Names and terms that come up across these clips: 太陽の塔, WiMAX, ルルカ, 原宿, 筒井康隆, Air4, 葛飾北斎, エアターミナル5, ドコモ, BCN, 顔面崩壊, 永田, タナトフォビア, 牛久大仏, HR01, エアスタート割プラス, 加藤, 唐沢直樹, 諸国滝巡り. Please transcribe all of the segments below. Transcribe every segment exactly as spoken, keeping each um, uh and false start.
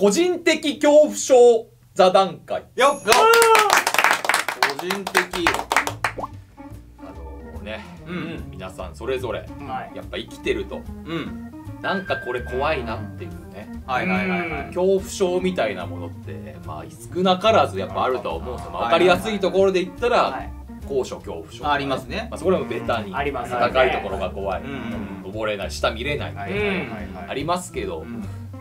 個人的恐怖症座談会。よっ、個人的、あのね、皆さんそれぞれやっぱ生きてるとなんかこれ怖いなっていうね、恐怖症みたいなものってまあ少なからずやっぱあるとは思うんですよ。分かりやすいところで言ったら高所恐怖症ありますね。まあそこらもベタに高いところが怖い、登れない、下見れないありますけど、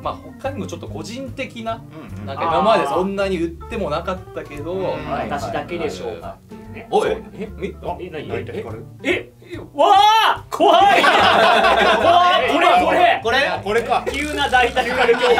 まあ他にもちょっと個人的な、なんか今までそんなに売ってもなかったけど、私だけでしょうかっていうね。おい、え、え、何、え、わあ、怖い。わあ、これこれこれこれか。急な大胆な恐怖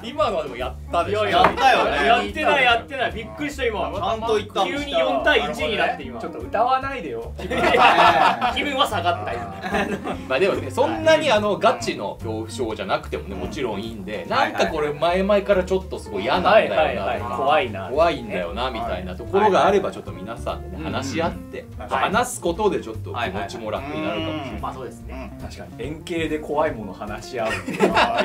症。今のはでもやったでしょ。やったよね。やってないやってない。びっくりした今。ちゃんと言った。急に四対一になって今。ちょっと歌わないでよ。気分は下がったよ。まあでもね、そんなにあのガチの恐怖症じゃなくてもね、もちろんいいんで、なんかこれ前々からちょっとすごい嫌なんだよな、怖いな、怖いんだよなみたいなところがあればちょっと皆さんで話し合って話すことでちょっと気持ちも楽になるかもしれない。まあそうですね。確かに円形で怖いもの話し合う。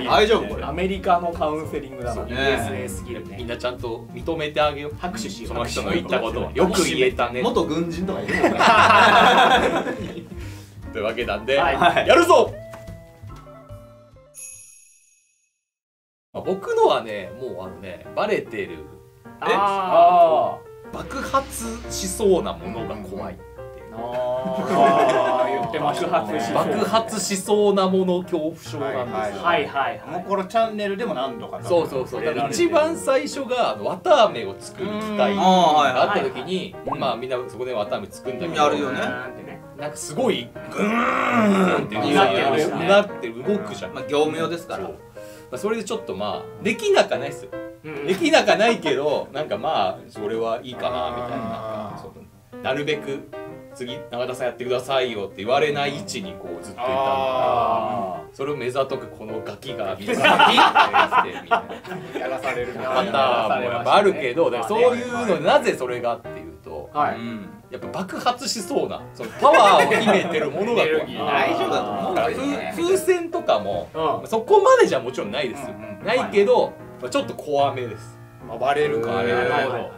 大丈夫これ。アメリカのカウンセリングだな。ユーエスエー すぎるね。みんなちゃんと認めてあげよう。拍手しよう。その人の言ったことはよく言えたね。元軍人とか言うのかね。というわけなんでやるぞ。僕のはね、もうあのね、バレてる。ああ。爆発しそうなものが怖い。言ってましたね。爆発しそうなもの恐怖症なんですよ。はいはいはい。もうこのチャンネルでも何度か。そうそうそう。一番最初が綿あめを作る機会があった時に、まあみんなそこで綿あめ作るんだけど、あるよね。なんかすごいグーンってなって動くじゃん。まあ業務用ですから。それでちょっとまあできなかないですよ。できなかないけど、なんかまあそれはいいかなみたいな。なるべく。次永田さんやってくださいよって言われない位置にこうずっといたんだ。それを目ざとくこのガキがみんなやらされるパターンもやっぱあるけど、そういうのなぜそれがっていうと、やっぱ爆発しそうなそのパワーを秘めてるものが大丈夫だと思う。風船とかもそこまでじゃもちろんないですよ。ないけどちょっと怖めです。暴れるかあれるほど。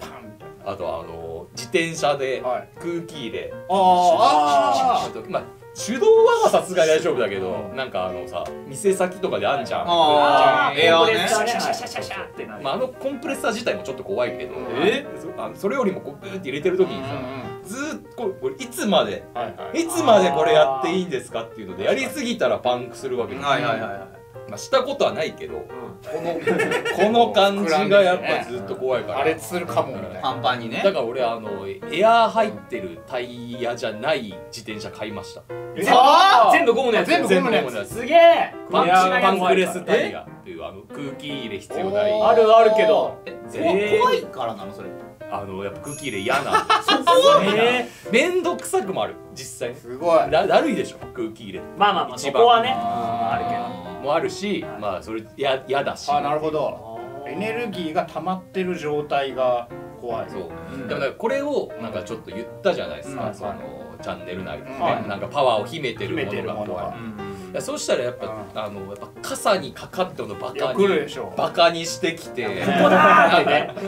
あとはあの自転車で空気入れ、ああ、まあ手動はさすがに大丈夫だけど、なんかあのさ店先とかであんじゃん、エアーね、まああのコンプレッサー自体もちょっと怖いけど、それよりもこうブーって入れてる時にさ、ずっとこれいつまでいつまでこれやっていいんですかっていうのでやりすぎたらパンクするわけです。はいはいはい。まあしたことはないけど、このこの感じがやっぱずっと怖いから、あれするかもみたいな、パンパンにね。だから俺あのエアー入ってるタイヤじゃない自転車買いました。全部ゴムのやつ。全部ゴムのやつ。すげえ。パンパンクレスタイヤっていうあの空気入れ必要ない。あるあるけど、怖いからなのそれ。あのやっぱ空気入れ嫌な。めんどくさくもある実際。すごい。だるいでしょ空気入れ。まあまあまあそこはねあるけど。もあるし、まあそれややだし。あ、なるほど。エネルギーが溜まってる状態が怖い。そう。でもなんかこれをなんかちょっと言ったじゃないですか。そのチャンネル内でね、なんかパワーを秘めてるものが怖い。そうしたらやっぱあのやっぱ傘にかかってのバカにバカにしてきて、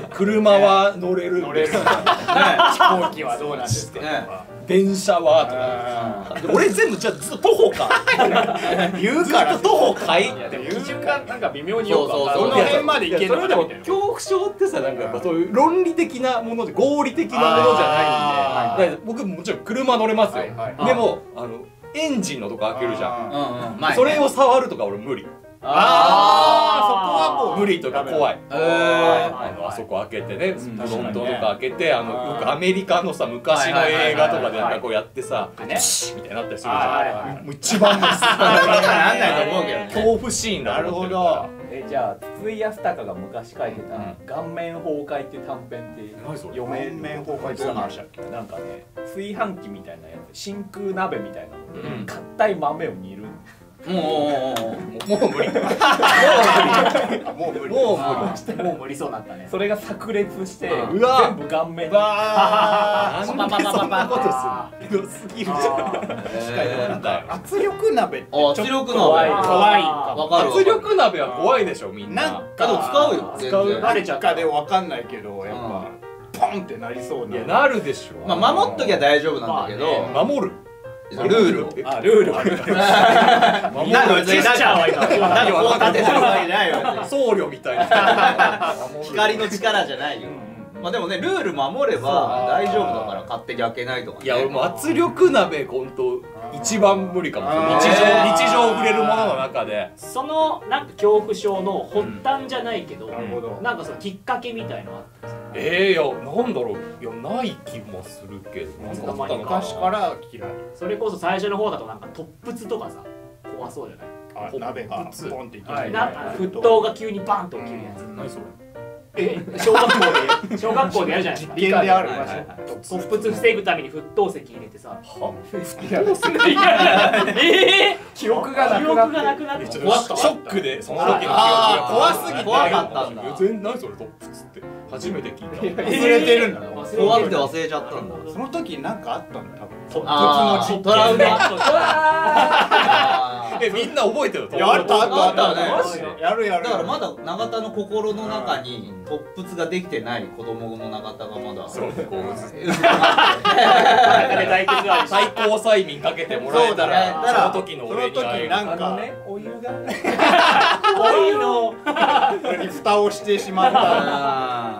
車は乗れるんです。飛行機はどうなんですか。電車はとか、俺全部じゃずっと徒歩か言うからずっと徒歩かい基準がなんか微妙によく分かる。その辺まで行けるのかみたいな。恐怖症ってさ、なんかやっぱそういう論理的なもので合理的なものじゃないんで、僕もちろん車乗れますよ。でもあのエンジンのとこ開けるじゃん、それを触るとか俺無理。ああ、そこはもう無理とか怖い。あそこ開けてね、本当とか開けて、あのよくアメリカのさ昔の映画とかでなんかこうやってさ、みたいになったりするじゃん。もう一番です。なんないと思うけど。恐怖シーンだ。なるほど。え、じゃあ筒井康隆が昔書いてた顔面崩壊っていう短編って読める？顔面崩壊って何の話だっけ？なんかね、炊飯器みたいなやつ、真空鍋みたいなので、硬い豆を煮る。もうもう無理もう無理もう無理もう無理そうなったね。それが炸裂して全部顔面にパパパパパパってすごすぎるじゃん。圧力鍋って圧力鍋怖い怖い。圧力鍋は怖いでしょみんな。あと使うよ使う慣れちゃったで分かんないけどやっぱポンってなりそうななるでしょ。まあ守っときゃ大丈夫なんだけど守るルールをルールを守るジェスチャーはいた何を立ててるわけじゃないよ。僧侶みたいな光の力じゃないよ。まあでもねルール守れば大丈夫だから勝手に開けないとか。いや俺も圧力鍋コント一番無理かもしれない。日常日常触れるものの中でそのなんか恐怖症の発端じゃないけどなんかそのきっかけみたいのあったんですか。ええよ、なんだろう、いや、ない気もするけど、なんか昔から嫌い。それこそ最初の方だと、なんか突発とかさ、怖そうじゃない。鍋がボンっていきなり。沸騰が急にバンと起きるやつ。何それ。え、小学校で、小学校でやるじゃないですか。実験である。突発防ぐために沸騰石入れてさ。沸騰石入れて。ええ。記憶がなくなって。記憶がなくなって。ショックで、その時の記憶が怖すぎて。怖かったんだ。全然、何それ、突発って。初めて聞いた。忘れてるんだ。怖くて忘れちゃったんだ。その時なんかあったんだ。多分。ああ。トラウマ。え、みんな覚えてる。やったあったね。やるやる。だからまだ永田の心の中に突発ができてない子供の永田がまだ。そう。最高催眠かけてもらえたら、その時の俺に会える。なんかお湯が。お湯の。これに蓋をしてしまった。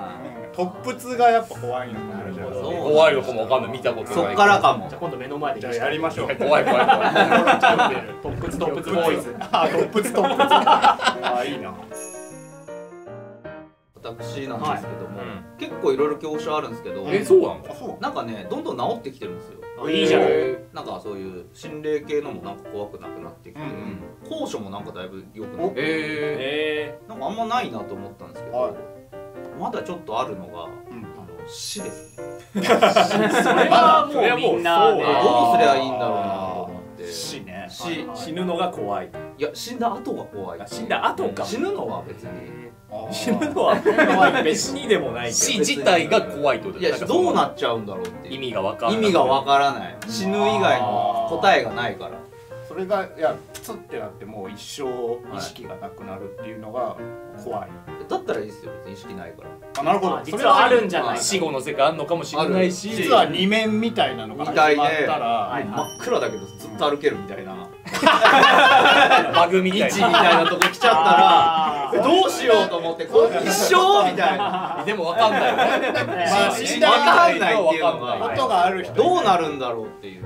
突発がやっぱ怖いのかな。怖いのかもわかんない、見たことない。そっからかも。じゃあ今度目の前でやりましょう。怖い怖い怖い。突発突発ボーイズ。あ、突発突発。あ、いいな。私なんですけども、結構いろいろ恐怖症あるんですけど、え、そうなの？なんかね、どんどん治ってきてるんですよ。いいじゃん。なんかそういう心霊系のもなんか怖くなくなってきて、高所もなんかだいぶ良くなって。ええ。なんかあんまないなと思ったんですけど。まだちょっとあるのが死です。それはもうみんなでどうすりゃいいんだろうなと思って。死ね。死死ぬのが怖い。いや死んだ後が怖い。死んだ後か。死ぬのは別に。死ぬのは別にでもない。死自体が怖いと。いやどうなっちゃうんだろうって意味がわからない。意味がわからない。死ぬ以外の答えがないから。それがいやプツってなってもう一生意識がなくなるっていうのが怖い。だったらいいですよ、意識ないから。あ、なるほど。実はあるんじゃない、死後の世界あんのかもしれないし、実は二面みたいなのが始まったら真っ暗だけどずっと歩けるみたいなバグみたいなとこ来ちゃったらどうしようと思って、一生みたいな。でも分かんない分かんないっていうのがどうなるんだろうっていう。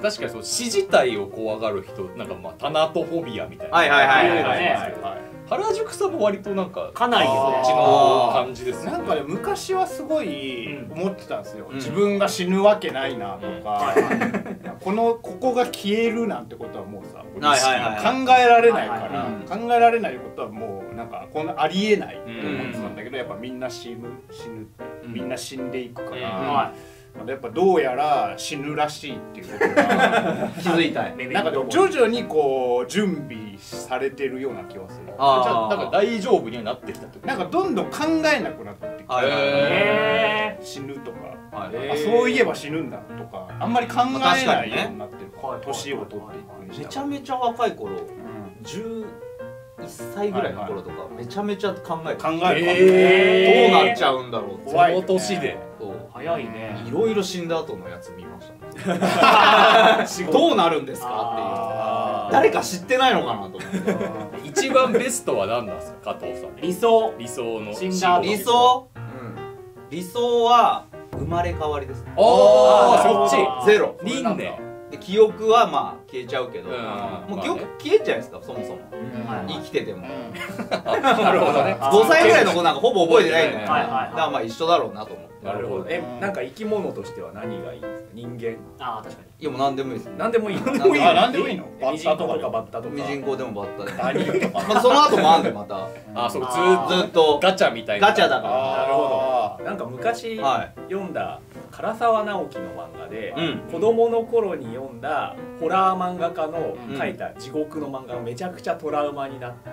確かにそう、死自体を怖がる人、なんかまあタナトフォビアみたいな。はいはいはいはい。原宿さんも割となんかかなりそっちの感じですね。なんかね、昔はすごい思ってたんですよ。自分が死ぬわけないなとか、このここが消えるなんてことはもうさ、考えられないから、考えられないことはもうなんかこんなありえないと思ってたんだけど、やっぱみんな死ぬ死ぬみんな死んでいくから。やっぱどうやら死ぬらしいっていうことが気づいた。なんか徐々にこう準備されてるような気がする。ああ、なんか大丈夫にはなってきたってこと。なんかどんどん考えなくなってきて、死ぬとか、あ、そういえば死ぬんだとか、あんまり考えないようになってる。年を取っていく。めちゃめちゃ若い頃、じゅういっさいぐらいの頃とかめちゃめちゃ考え考える。どうなっちゃうんだろう。その年で。早いね。いろいろ死んだ後のやつ見ましたね。どうなるんですかっていう。誰か知ってないのかなと思って。一番ベストは何なんですか、加藤さん。理想。理想の。死んだ後。理想。理想は生まれ変わりです。ああ、そっち。ゼロ。輪廻。で記憶はまあ消えちゃうけど、もう記憶消えちゃうんですか、そもそも生きてても。なるほどね。ごさいぐらいの子なんかほぼ覚えてないんだよ。だからまあ一緒だろうなと思って。なるほど。え、なんか生き物としては何がいいんですか、人間。ああ確かに。いやもう何でもいいです。何でもいい。あ、何でもいいの。バッタとかバッタとか。ミジンコでもバッタでも。何とか。まあその後もあんでまた。あ、そうずっとガチャみたいな。ガチャだから。なるほど。なんか昔読んだ。唐沢直樹の漫画で、子供の頃に読んだホラー漫画家の描いた地獄の漫画がめちゃくちゃトラウマになって、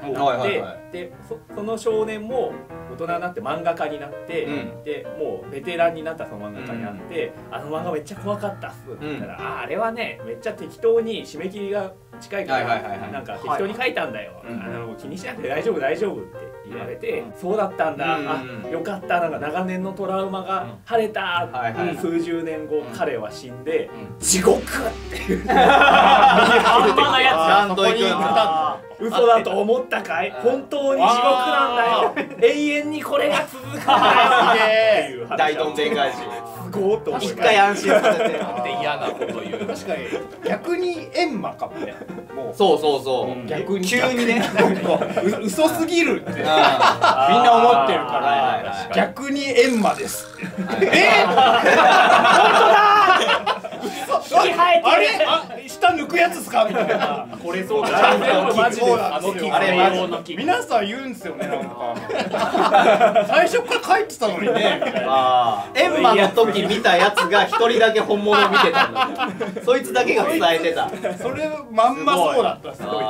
でその少年も大人になって漫画家になって、うん、でもうベテランになったその漫画家になって、うん、あの漫画めっちゃ怖かったっすって言ったら、うん、ああれはねめっちゃ適当に締め切りが近いからなんか適当に書いたんだよ、あの気にしなくて大丈夫大丈夫って言われて、うん、そうだったんだ、うん、あよかった、なんか長年のトラウマが晴れた、数十年後彼は死んで「地獄!」っていう半端なやつがそこに行った。嘘だと思ったかい、本当に地獄なんだよ、永遠にこれが続くんだよっていう話。大どんでん返しすごーっと思います。一回安心させて嫌なこと言う。確かに逆に閻魔かもね。もうそうそうそう、逆に急にね嘘すぎるってみんな思ってるから逆に閻魔です。えっ、本当だ、あれ下抜くやつっすかみたいな。これそうだ、あれマジ皆さん言うんですよね、なんか最初から書いてたのにね。エンマの時見たやつが一人だけ本物を見てたんだ、そいつだけが伝えてた。それまんまそうだった。すごいね、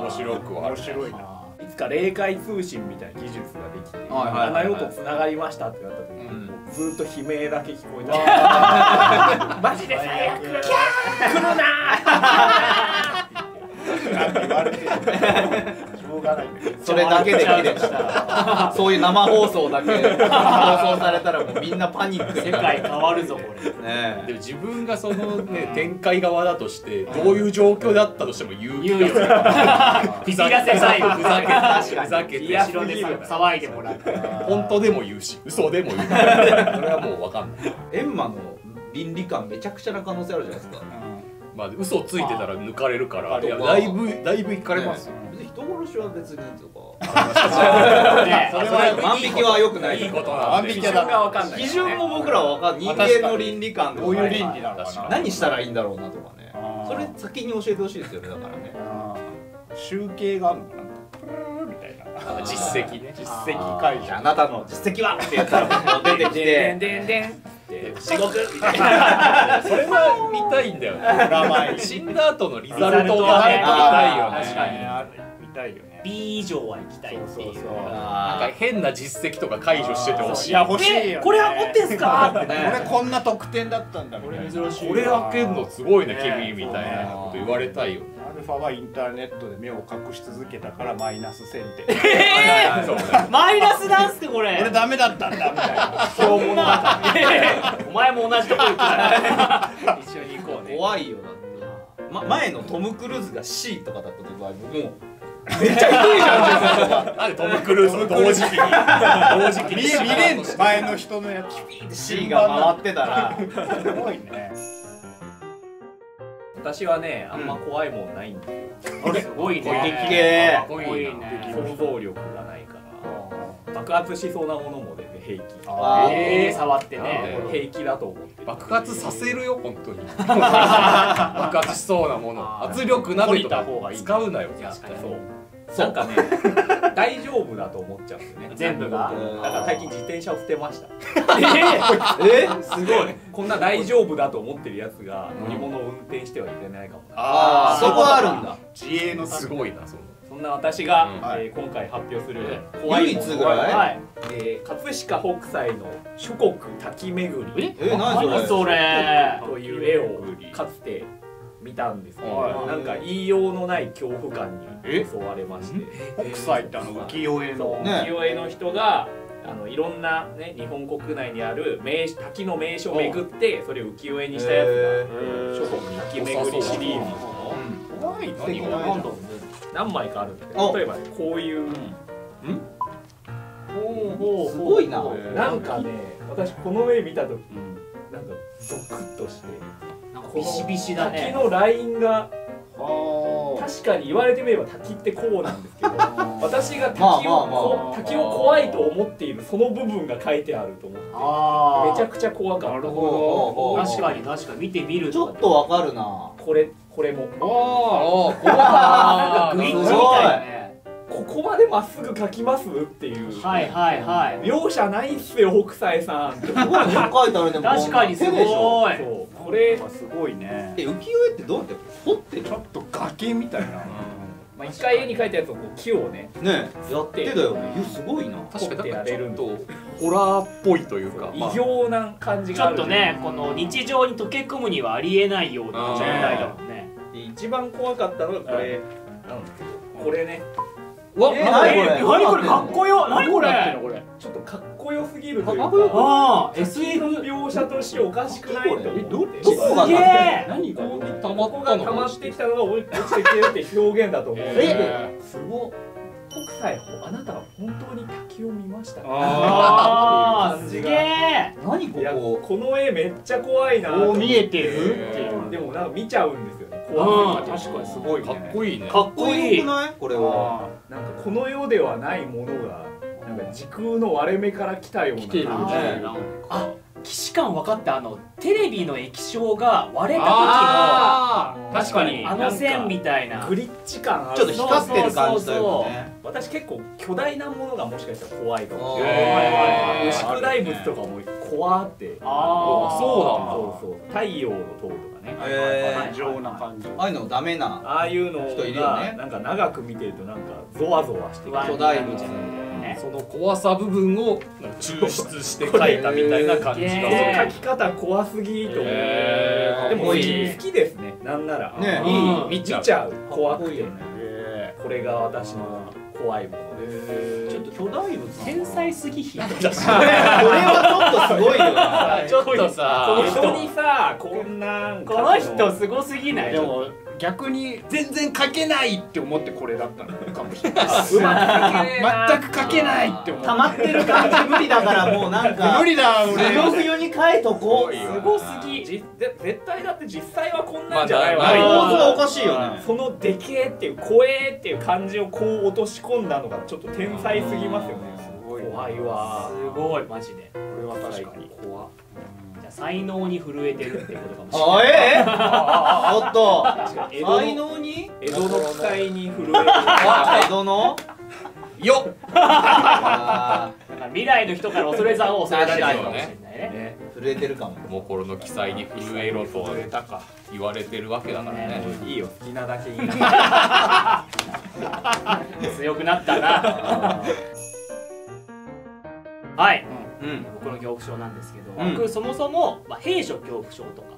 面白く面白いないつか霊界通信みたいな技術ができて七葉とつながりましたってなった時にずっと悲鳴だけ聞こえた。マジで最悪。キャー来るなー。言われてしょうがない。それだけで切れました。そういう生放送だけ放送されたらもうみんなパニック。世界変わるぞこれ。ね。でも自分がそのね展開側だとしてどういう状況だったとしても言う。言うよ。ふざけて最後ふざけて確かふざけて後ろで騒いでもらう。本当でも言うし嘘でも言う。それはもう分かんない。エンマの倫理観めちゃくちゃな可能性あるじゃないですか。まあ嘘ついてたら抜かれるから、だいぶだいぶいかれますよ。別に人殺しは別にとか。万引きは良くない。いいことなんで。基準が分かんない。基準も僕らは分かんない。人間の倫理観どういう倫理なのか、何したらいいんだろうなとかね。それ先に教えてほしいですよね、だからね。集計があるのかな。実績ね。実績会議。あなたの実績はってやったら出てきて。でんでんでん。地獄みたいな。それは見たいんだよね。死んだ後のリザルトが見たいよね。確かにある見たいよね。B 以上は行きたいっていう。なんか変な実績とか解除しててほしい。いや欲しいよ。これは持ってんすか？これこんな得点だったんだ。これ珍しい。これ開けんのすごいね君みたいなこと言われたいよ。アルファはインターネットで目を隠し続けたからマイナスせんてん。ええ、マイナスなんすかこれ。これダメだったんだみたいな。そう思うな。お前も同じとこ行くから一緒に行こうね。怖いよだって。前のトム・クルーズが シー とかだった時はもうめっちゃひどいじゃん。なんでトム・クルーズの同時期に同時期に見れんの前の人のやつ シー が回ってたらすごいね。私はね、あんま怖いもんないんで。すごいね。想像力がないから。爆発しそうなものもね、平気。触ってね、平気だと思って。爆発させるよ、本当に。爆発しそうなもの。圧力などとか使うなよ。なんかね、大丈夫だと思っちゃうんですね。全部が。だから最近自転車を捨てました。ええ、すごい。こんな大丈夫だと思ってるやつが乗り物を運転してはいけないかも。ああ、そこあるんだ。自衛のすごいな。そんな私が今回発表する怖いものは葛飾北斎の「諸国滝巡り」という絵をかつて見たんですけど、なんか言いようのない恐怖感に襲われまして、北斎ってあの浮世絵の浮世絵の人があのいろんなね日本国内にある名滝の名所を巡ってそれを浮世絵にしたやつが諸国滝巡りシリーズの怖い何が何枚かあるんで、例えばこういうすごいな、なんかね私この絵見た時なんかゾクッとして。ビシビシだね。滝のラインが確かに言われてみれば滝ってこうなんですけど、私が滝を滝を怖いと思っているその部分が書いてあると思ってめちゃくちゃ怖かった。なるほど。確かに確かに見てみるとちょっとわかるな。これこれもああなんかグイッみたいなね。こここまでまっすぐ描きますっていう、はいはいはい、容赦ないっすよ北斎さん。すごい描いてあるね。確かにすごい。これすごいね。浮世絵ってどうやって彫ってちょっと崖みたいな、一回絵に描いたやつを木をねねやってだよね。すごいな。確かにやれるとホラーっぽいというか、異様な感じがある。ちょっとね、この日常に溶け込むにはありえないような状態だもんね。一番怖かったのがこれ、これね。わっ、何これ、かっこよ。何これ、ちょっとかっこよすぎるというか、ああ エスエフ 描写としておかしくないと思って。どこが何がたまってきたのが落ちてきてるって表現だと思う。えすごっ。北斎、あなたは本当に滝を見ました。ああすげえ。何ここ、この絵めっちゃ怖いな。こう見えてるっていう。でもなんか見ちゃうんですよね。確かにすごいね。かっこいいね。かっこいい。これはなんかこの世ではないものがなんか時空の割れ目から来たような。来てるね。あ、既視感分かった。あのテレビの液晶が割れた時の、確かにあの線みたいなグリッチ感、ちょっと光ってる感じだよね。私結構巨大なものがもしかしたら怖いかもしれない。牛久大仏とかも怖って。ああ、そうなんだ。そうそう。太陽の塔とかね。ええ、異常な感じ。ああいうのダメな。ああいうの人いるよね。なんか長く見てるとなんかゾワゾワしてくる。巨大仏。その怖さ部分を抽出して描いたみたいな感じが、描き方怖すぎと思う。でも好きですね。なんなら見ちゃう、怖くて。これが私の怖いものです。ちょっと巨大物天才すぎひん。これはちょっとすごいよな。ちょっとさ、この人にさ、こんなんこの人すごすぎない？でも逆に全然描けないって思ってこれだったのかもしれない。全く描けないって思って。溜まってる感じ無理だからもうなんか無理だ。俺の冬に描いとこう。すごすぎ。絶対だって実際はこんなんじゃないわ。構図がおかしいよね。そのでけえっていう怖えっていう感じをこう落とし込んだのがちょっと天才すぎますよね。怖いわ。すごいマジで。これは確かに怖。才能に震えてるってことかもしれない。あえ？おっと。才能に？江戸の期待に震えてる。江戸の？よっ。未来の人から恐れざを恐れられないかもしれないね。震えてるかも。もうこの記載に震えろと言われてるわけだからね。いいよ、好きなだけいいな。強くなったな。はい。僕の恐怖症なんですけど、僕そもそも閉所恐怖症とか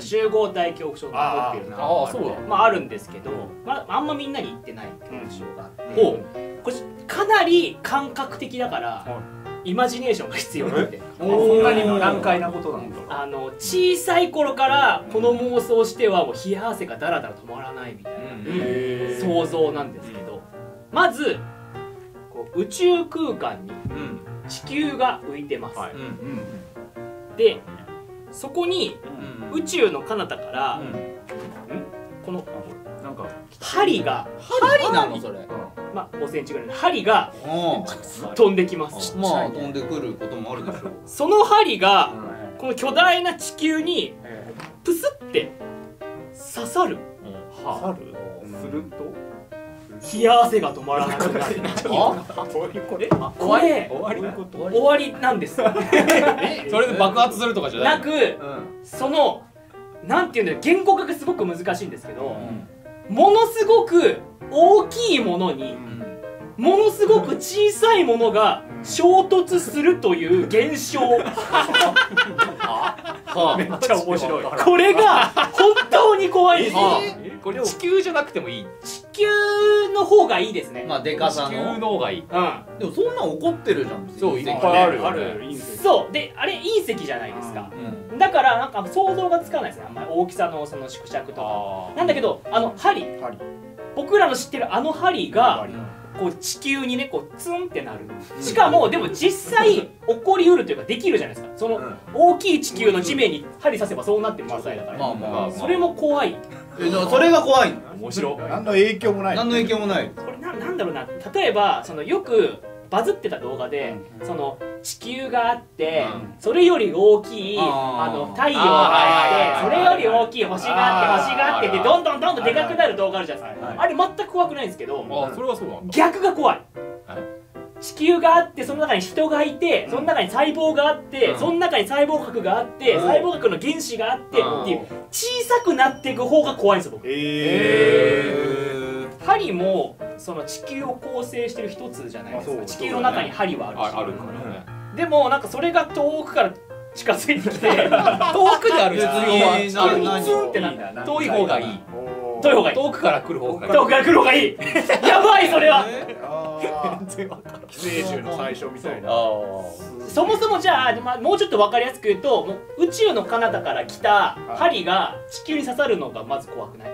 集合体恐怖症とかっていうのがあるんですけど、あんまみんなに言ってない恐怖症があって、これかなり感覚的だからイマジネーションが必要なんで、そんなに難解なことなんだろう。小さい頃からこの妄想してはもう冷や汗がだらだら止まらないみたいな想像なんですけど、まず宇宙空間に地球が浮いてます。で、そこに宇宙の彼方からこの針が、針なのそれ。まあごセンチぐらいの針が飛んできます。まあ飛んでくることもあるでしょう。その針がこの巨大な地球にプスって刺さる。刺さる。すると。冷や汗が止まらなくなる。これ終わりなんです。それで爆発するとかじゃなく、そのなんていうんだろう、言語化がすごく難しいんですけど、ものすごく大きいものにものすごく小さいものが衝突するという現象。めっちゃ面白い。これが本当に怖いんですよ。これ地球じゃなくてもいい。地球の方がいいですね。まあでかさの。地球の方がいい。うん。でもそんなん怒ってるじゃん。そういっぱいあるある。そうで、あれ隕石じゃないですか。だからなんか想像がつかないですね。あんまり大きさのその縮尺とか。なんだけどあの針、僕らの知ってるあの針がこう地球にねこうツンってなる。しかもでも実際起こりうるというかできるじゃないですか。その大きい地球の地面に針刺せばそうなってる状態だから。それも怖い。それが怖いの。面白い。何の影響もない。何の影響もない。これな、なんだろうな。例えばそのよくバズってた動画で、その地球があってそれより大きいあの太陽があってそれより大きい星があって星があってってどんどんどんどんでかくなる動画あるじゃないですか。あれ全く怖くないんですけど、逆が怖い。地球があってその中に人がいてその中に細胞があってその中に細胞核があって細胞核の原子があってっていう小さくなっていく方が怖いんですよ僕。針もその地球を構成してる一つじゃないですか。地球の中に針はあるし、でもなんかそれが遠くから近づいてきて遠くである地球はツンってなったら遠い方がいい。遠い方がいい。遠くから来る方がいい。遠くから来る方がいい。やばいそれは。寄生虫の最初みたいな。そもそもじゃあもうちょっと分かりやすく言うと、もう宇宙の彼方から来た針が地球に刺さるのがまず怖くない？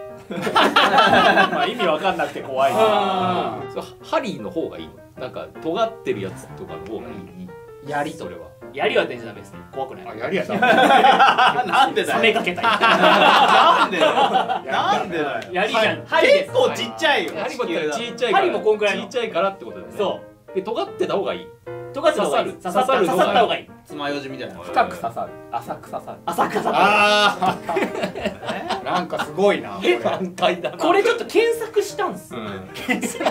まあ意味わかんなくて怖い。針の方がいいの？なんか尖ってるやつとかの方がいい？槍それは。槍は出ちゃダメですね。怖くない。あ、槍はダメ。なんでだよ。冷めかけたい。なんでだよ。なんでだよ。槍じゃん。結構ちっちゃいよ。針もちっちゃいから。針もこんくらいの。ちっちゃいからってことだよね。そう。で尖ってた方がいい。尖ってた方がいい。刺さる。刺さった方がいい。爪楊枝みたいな。深く刺さる。浅く刺さる。浅く刺さる。ああ。なんかすごいな。これちょっと検索したんです。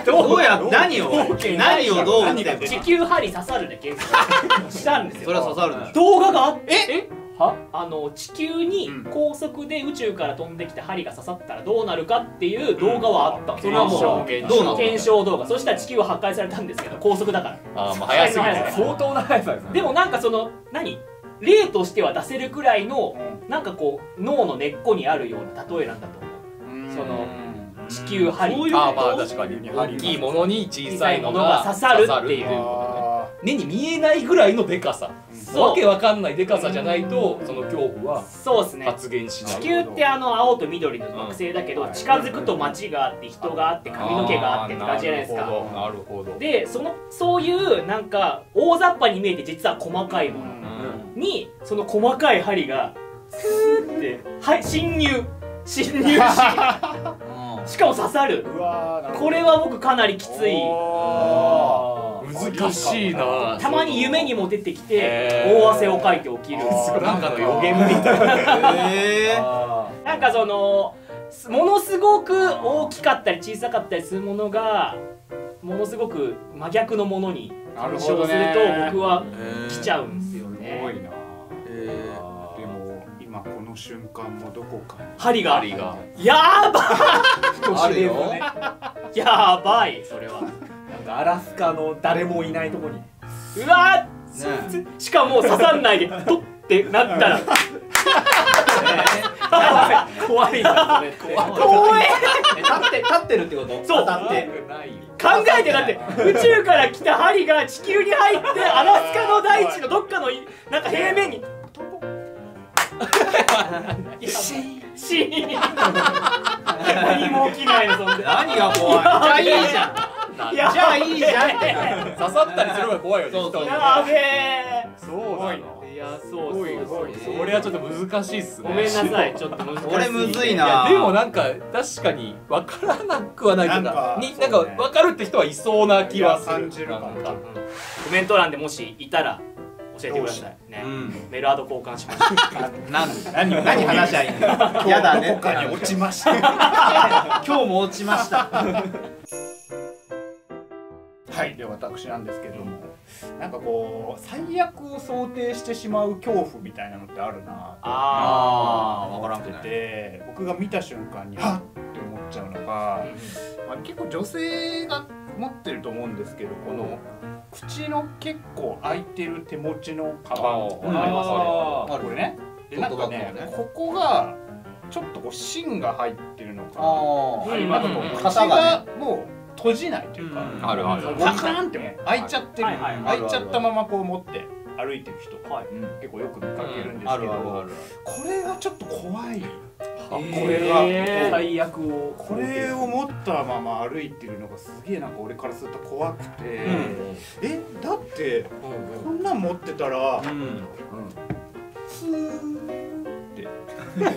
どうや何を何をどうみたいな。地球針刺さるで検索したんですよ。それは刺さるな。動画があって。え？は？あの地球に高速で宇宙から飛んできて針が刺さったらどうなるかっていう動画はあった。それはもう検証動画。そしたら地球は破壊されたんですけど、高速だから。ああ、まあ早すぎる。相当な速さですね。でもなんかその何？例としては出せるくらいのなんかこう脳の根っこにあるような例えなんだと思う。その地球針、大きいものに小さいものが刺さるっていう目に見えないぐらいのでかさ、わけわかんないでかさじゃないとその恐怖は発現しない。地球ってあの青と緑の惑星だけど、近づくと街があって人があって髪の毛があってって感じじゃないですか。なるほど。でそのそういうなんか大雑把に見えて実は細かいものに、その細かい針がスーってはい侵入侵入ししかも刺さる。これは僕かなりきつい。難しいな。たまに夢にも出てきて大汗をかいて起きる。なんかの予言みたいな。なんかそのものすごく大きかったり小さかったりするものがものすごく真逆のものに反射すると僕は来ちゃうんですよね。すごいな。でも今この瞬間もどこか針がある。やばい。やばいそれは。アラスカの誰もいないとこにうわー、しかも刺さんないでとってなったら怖いな。それ怖い。立って立ってるってこと？そう、立って考えて。だって宇宙から来た針が地球に入ってアラスカの大地のどっかのなんか平面にシーンシーン。何も起きないの。そんで何が怖い？じゃあいいじゃん。じゃあいいじゃん。刺さったりするのが怖いよね。やべえ。そうなの。いやそうそうそう。これはちょっと難しいっすね。ごめんなさい。ちょっと難しい。これむずいな。でもなんか確かに分からなくはないけど、になんか分かるって人はいそうな気はする。コメント欄でもしいたら教えてくださいね。メールアド交換しました。なんで何を何話し合い。やだね。今日も落ちました。今日も落ちました。はい、では私なんですけども、なんかこう最悪を想定してしまう恐怖みたいなのってあるなあと思ってて、僕が見た瞬間にはっって思っちゃうのが、まあ、結構女性が持ってると思うんですけど、この口の結構開いてる手持ちのカバンありますね。これね。でなんかね、ここがちょっとこう芯が入ってるのかな。あとこう口がもう閉じないというか、あるある。ガカンってもう開いちゃってる、開いちゃったままこう持って歩いてる人、結構よく見かけるんですけど、これがちょっと怖い。これが最悪を、これを持ったまま歩いてるのがすげえなんか俺からすると怖くて、え、だってこんなん持ってたら、スーって。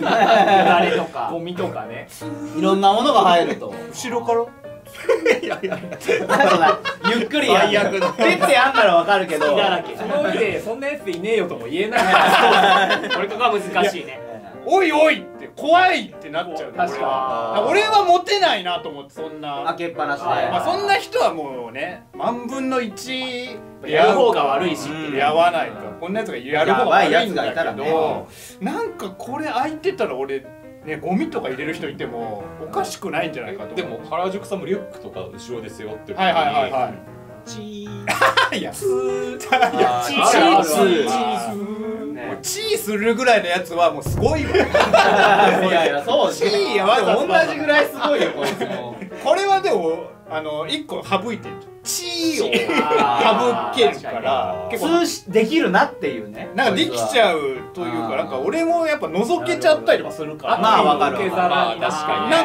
あれとかゴミとかね、いろんなものが入ると後ろから。いやいや、ゆっくりやる。ペッてあんならわかるけど、その上でそんなやついねえよとも言えない。これとか難しいね。おいおいって怖いってなっちゃう。確かに俺はモテないなと思って、そんな開けっぱなしで、そんな人はもうね、万分のいちやる方が悪いし、やわないとこんなやつがやる方が悪いんだけど、なんかこれ開いてたら俺ね、ゴミとか入れる人いてもおかしくないんじゃないかと。でも原宿さんもリュックとか後ろですよっていう時にチーいやチーチーチーするぐらいのやつはもうすごいわ。いやいや、そうチーは同じぐらいすごいよ。これはでもあの一個省いてる、チーを省けるから結構できるなっていうね、なんかできちゃうというか、なんか俺もやっぱ覗けちゃったりとかするから、まあわかる、確かに、な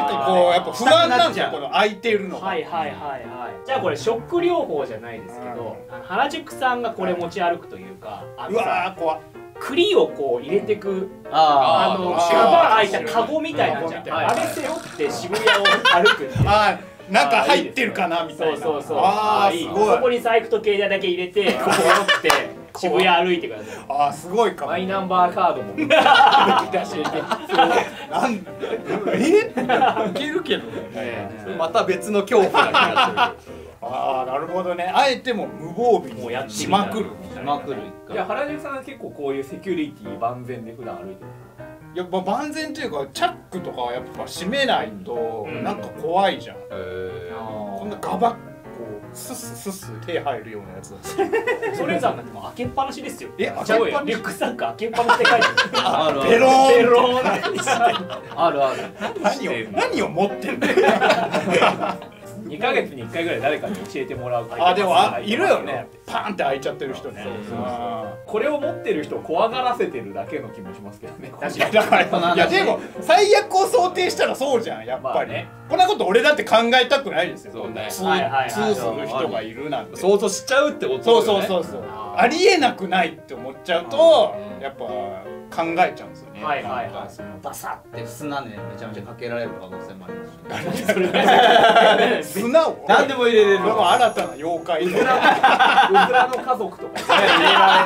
んかこうやっぱ不安なんじゃん、この空いてるのが。はいはいはいはい。じゃあこれショック療法じゃないですけど、原宿さんがこれ持ち歩くというか、うわー怖っ、栗をこう入れてく、あのカバー開いたカゴみたいなんじゃん、あれ背負って渋谷を歩くっていう。なんか入ってるかなみたいな。そうそうそう。ああすごい。ここに財布と携帯だけ入れて、こうって渋谷歩いてください。ああすごいかも。マイナンバーカードも出していけ。なんえ？いけるけどね。また別の恐怖が来た。ああなるほどね。あえても無防備もやしまくる。しまくる。いや原宿さんは結構こういうセキュリティ万全で普段歩いてる。やっぱ万全というか、チャックとかはやっぱ閉めないとなんか怖いじゃん。こんなガバッこうスッスッスッ手入るようなやつ。それじゃなくても開けっぱなしですよ。え、開けっぱなし。リュックサック開けっぱなしで書いてある。ペローンペローン。あるある。何を何を持ってんだよ。にかげつにいっかいぐらい誰かに教えてもらう。あ、でもいるよね、パーンって開いちゃってる人ね。これを持ってる人を怖がらせてるだけの気もしますけどね。確かに。だからいやでも最悪を想定したらそうじゃん、やっぱりこんなこと俺だって考えたくないですよ。通する人がいるなんて想像しちゃうってこと。そうそうそうそう、ありえなくないって思っちゃうとやっぱ考えちゃうんですよね。はいはいはい。バサッて砂ね、めちゃめちゃかけられる可能性もありますし、砂を何でも入れれる。新たな妖怪、うずらの家族とか入れら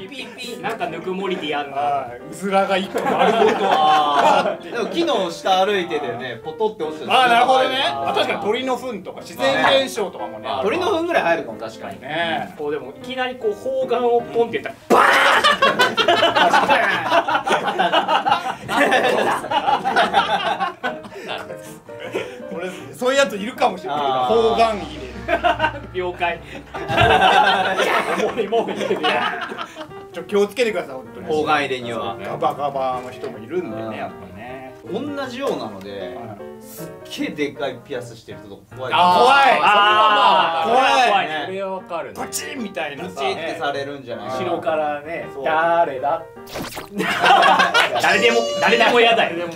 れて、ピッピッピッピッ、なんかぬくもりでやるな、うずらが一個丸ごと。あでも木の下歩いててね、ポトって落ちてる。ああなるほどね。確かに鳥の糞とか自然現象とかもね、鳥の糞ぐらい入るかも。確かにね。こうでもいきなりこう砲丸をポンっていったらバーン。これそういうやついるかもしれない。砲丸入れ了解。もうもう入れる。ちょっと気をつけてください本当に。砲丸入れにはガバガバの人もいるんでね、やっぱね。同じようなので、すっげえでかいピアスしてる人とか怖い。怖い。怖い。それはわかる。プチンみたいな。プチンってされるんじゃない。後ろからね。誰だ。誰でも誰でもやだよ。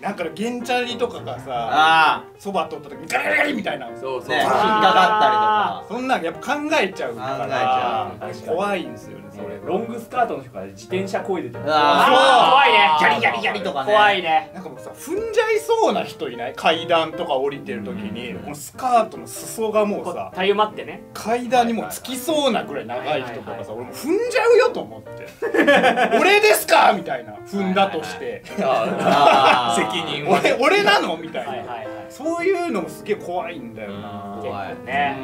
なんかゲンチャリとかがさ、そば取った時にガリガリみたいな。そうそう。引っかかったりとか。そんなんやっぱ考えちゃうから怖いんですよね。ロングスカートの人が自転車こいでても怖いね。ギャリギャリギャリとかね。怖いね。なんかもうさ、踏んじゃいそうな人いない？階段とか降りてる時にこのスカートの裾がもうさ、たゆまってね。階段にもうつきそうなぐらい長い人とかさ、俺も踏んじゃうよと思って。俺ですかみたいな。踏んだとして。責任。俺俺なのみたいな。そういうのもすげえ怖いんだよな。怖いね。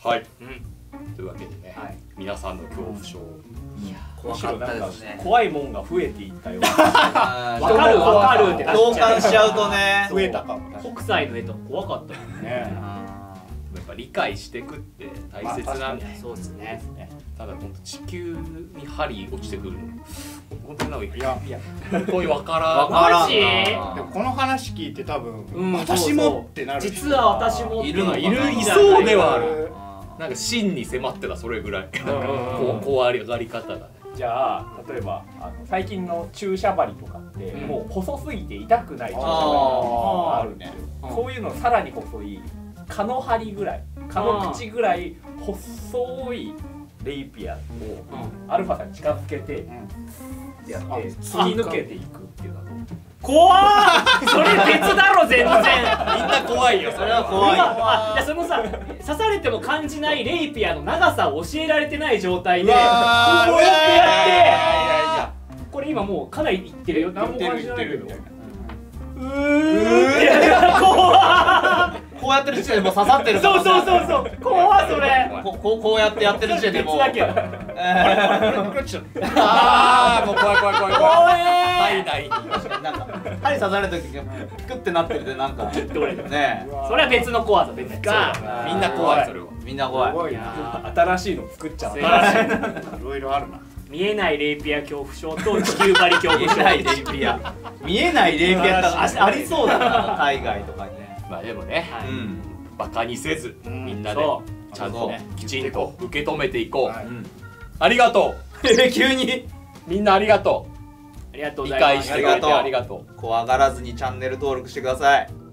はい。というわけでね、皆さんの恐怖症、怖かったですね。怖いもんが増えていったよ。分かる分かるって共感しちゃうとね、増えたかも。北斎の絵とか怖かったもんね。やっぱ理解してくって大切なんで。そうですね。ただ本当地球に針落ちてくるの、本当になんかいやいや本当に分からん。マジ？でもこの話聞いて多分私もってなる。実は私もいるのいるいそうではある。なんか真に迫ってた、それぐらい怖がり方がね。じゃあ例えばあの最近の注射針とかって、うん、もう細すぎて痛くない注射針があるんですよ。そういうのさらに細い蚊の針ぐらい、蚊の口ぐらい細いレイピアをアルファさんに近づけてやってすり抜けていくっていうの怖ーそれ別だろ全然みんな怖いよそれは怖いあ、いやそのさ刺されても感じないレイピアの長さを教えられてない状態でこうやってやってこれ今もうかなりいってるよって何も感じないけどうーいや怖ーこうやってる時点でもう刺さってるそうそうそうそう怖ーそれこうこうやってやってる時点でもうああもう怖い怖い怖い怖い体内に針刺された時ピクってなってるでなんかねえそれは別の怖さ別かみんな怖いそれはみんな怖い新しいの作っちゃう新しいいろいろあるな見えないレイピア恐怖症と地球バリ恐怖症見えないレイピア見えないレイピアってありそうだな海外とかにねまあでもねバカにせずみんなでちゃんときちんと受け止めていこうありがとう急にみんなありがとう理解してくれてありがとう。怖がらずにチャンネル登録してください。